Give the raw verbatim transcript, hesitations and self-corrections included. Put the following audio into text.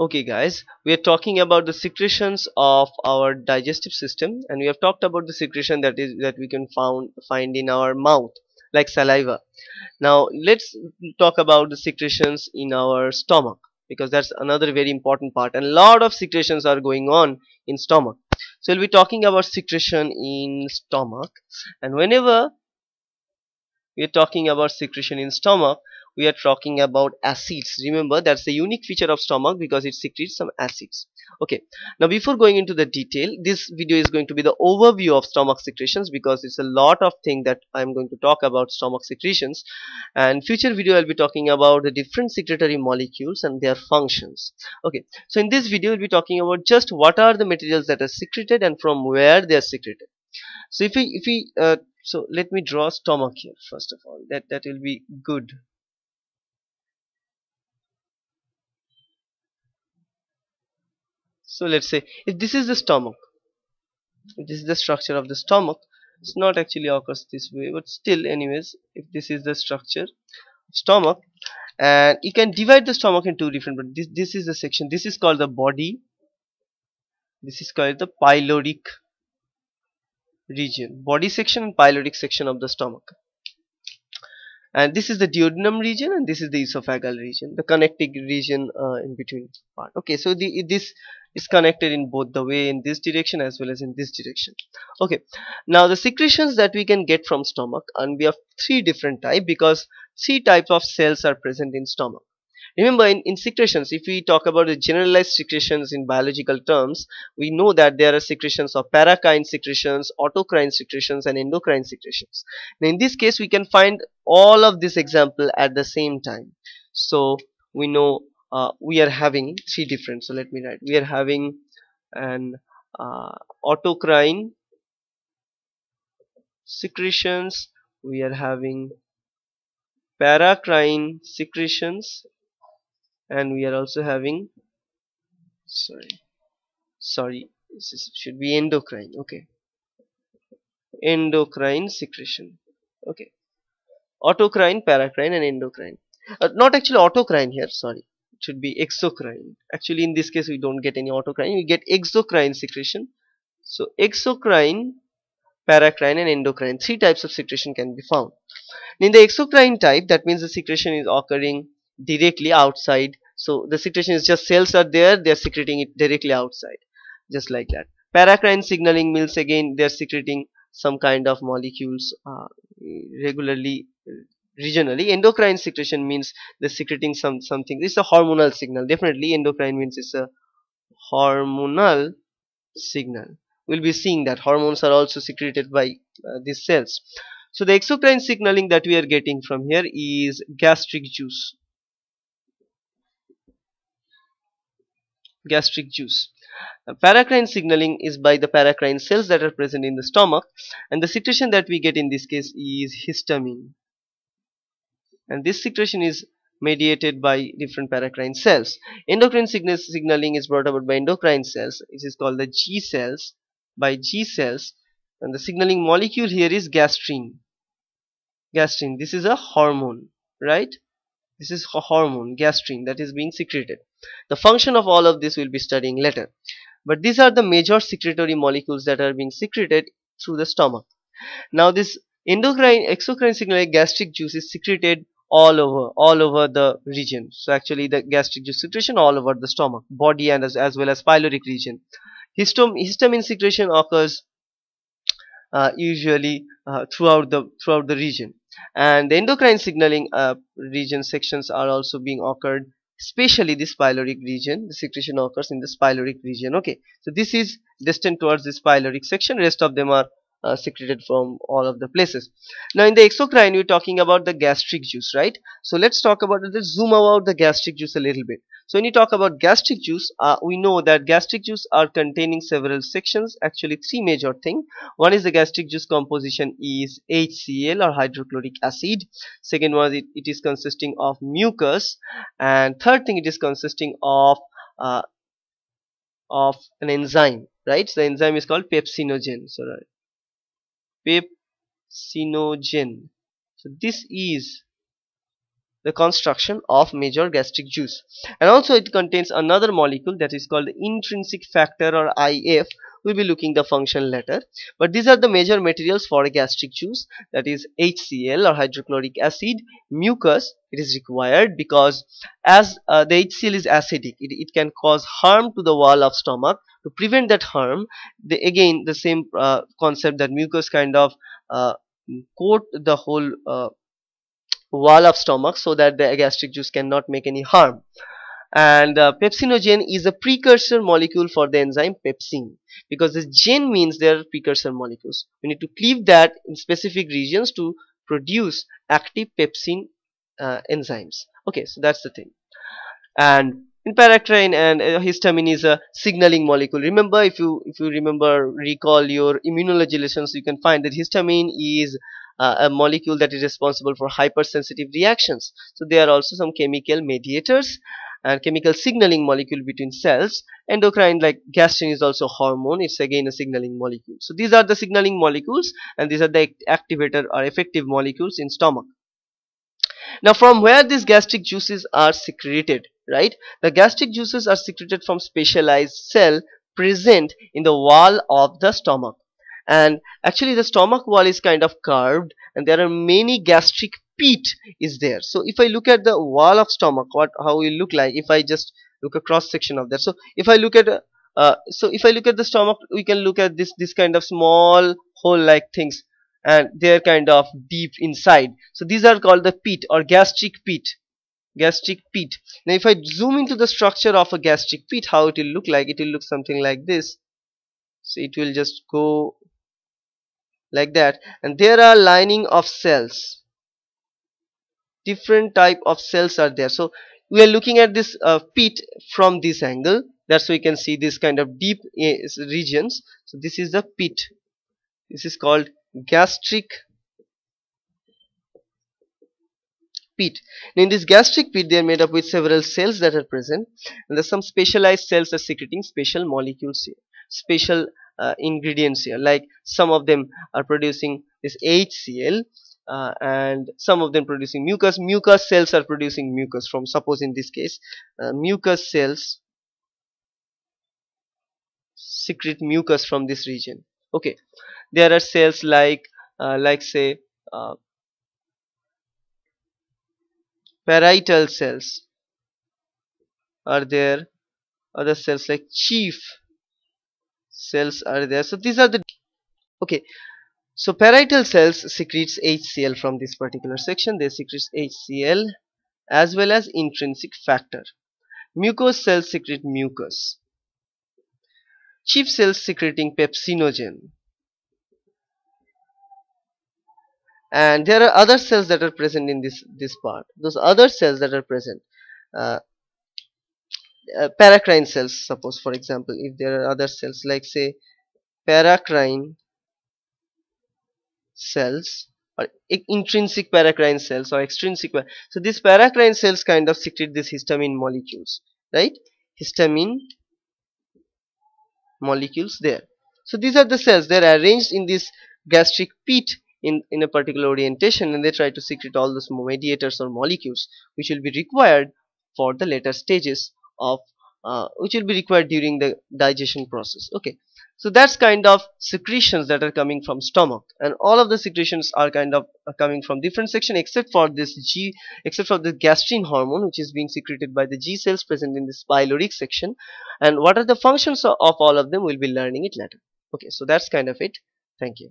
Okay guys, we are talking about the secretions of our digestive system, and we have talked about the secretion that is that we can found find in our mouth, like saliva. Now let's talk about the secretions in our stomach, because that's another very important part, and a lot of secretions are going on in stomach. So we'll be talking about secretion in stomach, and whenever we are talking about secretion in stomach, we are talking about acids. Remember, that's the unique feature of stomach, because it secretes some acids. Okay, now before going into the detail, this video is going to be the overview of stomach secretions, because it's a lot of things that I'm going to talk about stomach secretions, and future video I'll be talking about the different secretory molecules and their functions. Okay, so in this video we'll be talking about just what are the materials that are secreted and from where they are secreted. So if we, if we uh, so let me draw stomach here first of all, that that will be good. So let's say if this is the stomach, if this is the structure of the stomach, it's not actually occurs this way, but still anyways, if this is the structure of stomach, and you can divide the stomach into different, but this, this is the section, this is called the body, this is called the pyloric region, body section and pyloric section of the stomach, and this is the duodenum region, and this is the esophageal region, the connecting region uh, in between part. Okay, so the, this is connected in both the way, in this direction as well as in this direction. Okay, now the secretions that we can get from stomach, and we have three different types, because three types of cells are present in stomach. Remember, in, in secretions, if we talk about the generalized secretions in biological terms, we know that there are secretions of paracrine secretions, autocrine secretions, and endocrine secretions. Now in this case, we can find all of this example at the same time. So we know Uh, we are having three different, so let me write, we are having an uh, autocrine secretions, we are having paracrine secretions, and we are also having, sorry, sorry, this is, should be endocrine, okay, endocrine secretion, okay, autocrine, paracrine, and endocrine, uh, not actually autocrine here, sorry, should be exocrine. Actually in this case we don't get any autocrine, we get exocrine secretion. So exocrine, paracrine, and endocrine, three types of secretion can be found. In the exocrine type, that means the secretion is occurring directly outside, so the secretion is just cells are there, they are secreting it directly outside, just like that. Paracrine signaling means again they are secreting some kind of molecules uh, regularly, regionally. Endocrine secretion means they're secreting some something. It's a hormonal signal. Definitely endocrine means it's a hormonal signal. We'll be seeing that hormones are also secreted by uh, these cells. So the exocrine signaling that we are getting from here is gastric juice. Gastric juice. Uh, paracrine signaling is by the paracrine cells that are present in the stomach, and the secretion that we get in this case is histamine. And this secretion is mediated by different paracrine cells. Endocrine signaling is brought about by endocrine cells. It is called the G cells, by G cells. And the signaling molecule here is gastrin. Gastrin. This is a hormone, right? This is a hormone, gastrin, that is being secreted. The function of all of this we'll be studying later. But these are the major secretory molecules that are being secreted through the stomach. Now this endocrine, exocrine signaling, gastric juice is secreted all over all over the region. So actually the gastric juice secretion all over the stomach, body, and as, as well as pyloric region. Histamine secretion occurs uh, usually uh, throughout the throughout the region, and the endocrine signaling uh, region sections are also being occurred, especially this pyloric region. The secretion occurs in this pyloric region. Okay, so this is destined towards this pyloric section, rest of them are Uh, secreted from all of the places. Now in the exocrine we're talking about the gastric juice, right? So let's talk about it, let's zoom out the gastric juice a little bit. So when you talk about gastric juice, uh, we know that gastric juice are containing several sections, actually three major things. One is the gastric juice composition is H C L or hydrochloric acid. Second one, it, it is consisting of mucus, and third thing, it is consisting of uh, of an enzyme, right? So the enzyme is called pepsinogen. So right, pepsinogen. So this is the construction of major gastric juice. And also it contains another molecule that is called intrinsic factor, or I F. We'll be looking the function later. But these are the major materials for a gastric juice, that is H C L or hydrochloric acid, mucus. It is required because as uh, the H C L is acidic, it, it can cause harm to the wall of stomach. To prevent that harm, they, again the same uh, concept that mucus kind of uh, coat the whole uh, wall of stomach so that the gastric juice cannot make any harm. And uh, pepsinogen is a precursor molecule for the enzyme pepsin, because this gen means they are precursor molecules. We need to cleave that in specific regions to produce active pepsin uh, enzymes. Okay, so that's the thing. And Paracrine and uh, histamine is a signaling molecule. Remember, if you if you remember, recall your immunology lessons, you can find that histamine is uh, a molecule that is responsible for hypersensitive reactions. So they are also some chemical mediators and chemical signaling molecule between cells. Endocrine, like gastrin, is also hormone. It's again a signaling molecule. So these are the signaling molecules, and these are the activator or effective molecules in stomach. Now, from where these gastric juices are secreted, right? The gastric juices are secreted from specialized cell present in the wall of the stomach. And actually the stomach wall is kind of curved, and there are many gastric pit is there. So if I look at the wall of stomach, what how it look like if I just look a cross section of that. So if I look at uh, uh, so if I look at the stomach, we can look at this this kind of small hole like things, and they're kind of deep inside. So these are called the pit or gastric pit. Gastric pit. Now if I zoom into the structure of a gastric pit, how it will look like, it will look something like this. So it will just go like that, and there are lining of cells, different type of cells are there. So we are looking at this uh, pit from this angle, that's why we can see this kind of deep uh, regions. So this is the pit. This is called gastric pit. Now in this gastric pit, they are made up with several cells that are present, and there are some specialized cells are secreting special molecules here, special uh, ingredients here, like some of them are producing this H C L, uh, and some of them producing mucus. Mucus cells are producing mucus from, suppose in this case, uh, mucus cells secrete mucus from this region. Okay, there are cells like uh, like say uh, parietal cells are there, other cells like chief cells are there. So these are the okay so parietal cells secretes H C L from this particular section. They secretes H C L as well as intrinsic factor. Mucous cells secrete mucus. Chief cells secreting pepsinogen. And there are other cells that are present in this this part. Those other cells that are present, uh, uh, paracrine cells, suppose for example, if there are other cells like say paracrine cells or intrinsic paracrine cells or extrinsic. So these paracrine cells kind of secrete these histamine molecules, right? Histamine molecules there. So these are the cells. They are arranged in this gastric pit in in a particular orientation, and they try to secrete all those mediators or molecules which will be required for the later stages of uh, which will be required during the digestion process. Okay, so that's kind of secretions that are coming from stomach, and all of the secretions are kind of are coming from different section, except for this G except for the gastrin hormone, which is being secreted by the G cells present in this pyloric section. And what are the functions of all of them, we'll be learning it later. Okay, so that's kind of it. Thank you.